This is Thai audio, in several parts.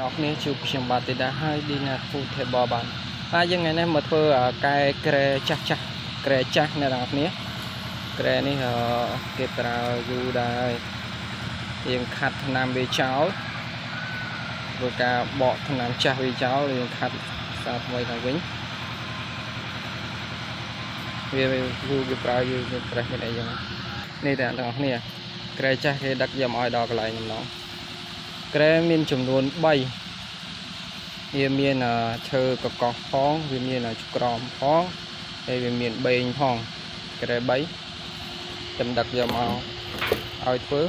ดอกนี้ชุบเฉียงบาติดาให้ดีนะฟูเทบอบานมายังไงนะมาเพื่อกายเกรจักจักเกรจักในดอกนี้เกรนี่เก็บเราอยู่ได้ยังขัดนำไปเช้าโดยการบอกนำจักไปเช้ายังขัดสาบไว้ทางวิ่งเวียดูเก็บเราอยู่เกรนี่ได้ยังนี่แต่ดอกนี้เกรจักเกรดักยามอ้อยดอกอะไรนี่น้องเกรมีจำนวนใบเยี่ยมเยี่ยนเธอกระกอบห้องเยี่ยมเยี่ยนจุกรอมห้องเยี่ยมเยี่ยนใบห้องเกรใบจำดักยามอ้อยเพื่อ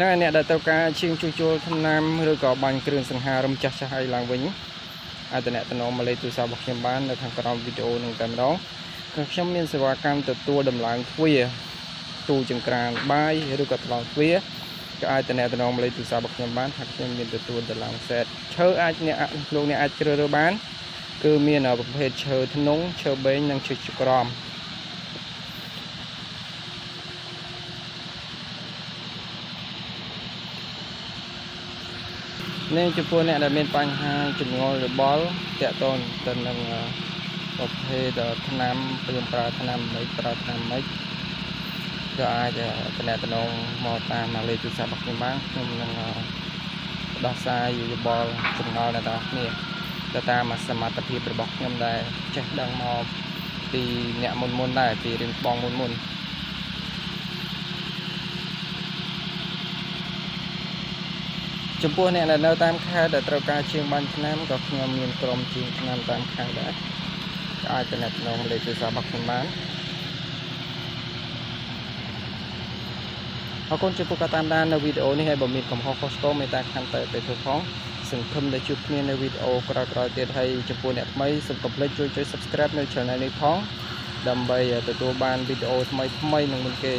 นั่นเนี่ยได้ตัวการชิงชูโจทำนามหรือก่อบันเกลื่อนสังหารมจักรชัยหลังวิ่งอาจจะเนี่ยตนอมมาเลยตัวสาวบอกเชียงบ้านในทางกรอบวิดีโอหนึ่งแต่ร้องก็ช่างมีสวาการตัวตัวดำหลังเวียตูจังกลางใบหรือก่อตลอดเวียก็อาจจะเนี่ยตนอมมาเลยตัวสาวบอกเชียงบ้านหากยังมีตัวตัวดำหลังเสร็จเชื่ออาจเนี่ยลูกเนี่ยอาจจะเรือบ้านคือมีหน่อประเภทเชื่อทนงเชื่อเบนนั่งเชื่อกรอมnên chụp phun này là bên bàn hai chụp ngồi rồi bó chạy tôn tần lần tập thể đợt nam bây giờ vào tháng năm mấy cho ai giờ tần này tần ông mò ta mà lấy từ xa bạc miếng bán nhưng lần đọt sai rồi bó chụp ngồi là đó nè cho ta mà xem mặt tập thể bị bọc nhưng đây chắc đang mò thì nhẹ mồn đây thì đừng bong mồnจมูกเนี่ยเราตามค่าแต่เราการเชียงบันน้ำกับเงาเมียนกลมจริงน้ำตามค่าได้อาจจะเนี่ยน้องเลยจะสาบักมันบ้านเขาคนจมูกก็ตามด้านในวิดีโอนี้ให้บ่มีของเขาโคสโตไม่ต่างกันแต่เป็นทุกของสิ่งพิมพ์ในจุดนี้ในวิดีโอกระจายเตือนให้จมูกเนี่ยไม่สมกับเลยช่วย subscribe ในช่องในท้องดำไปแต่ตัวบ้านวิดีโอทำไมหนึ่งมันเกย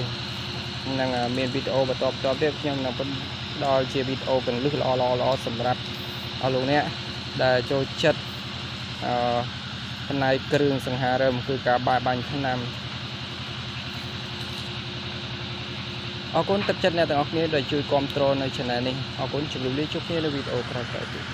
นั่งเมียนวิดีโอมาตอบเรียบยังนั่งเป็นดอยเชียร์วิดโอเป็นลึกล้อสำหรับเอาลูกเนี้ยได้โจชัดข้างในกระดึงสังหารมคือการบายบันข้างนำเอาคนตัดชัดเนี่ยแต่ออกนี้โดยช่วยควบคุมในชนะนี้เอาคนจุดลิขิตชุกนี้ในวิดโอกระจาย